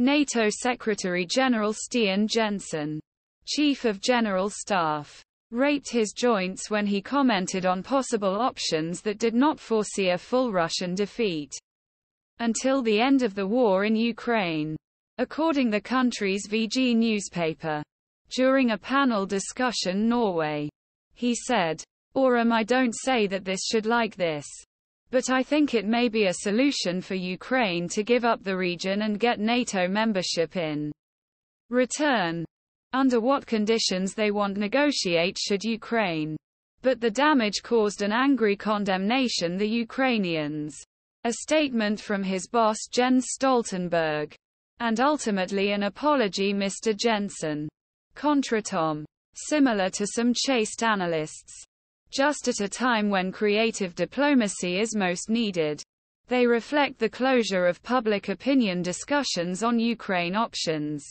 NATO Secretary-General Stian Jensen, Chief of General Staff, raked his joints when he commented on possible options that did not foresee a full Russian defeat until the end of the war in Ukraine, according the country's VG newspaper. During a panel discussion Norway, he said, "Oram, I don't say that this should like this, but I think it may be a solution for Ukraine to give up the region and get NATO membership in return. Under what conditions they want negotiate should Ukraine." But the damage caused an angry condemnation the Ukrainians, a statement from his boss Jens Stoltenberg, and ultimately an apology. Mr. Jensen, contra Tom, similar to some chaste analysts, just at a time when creative diplomacy is most needed. They reflect the closure of public opinion discussions on Ukraine options.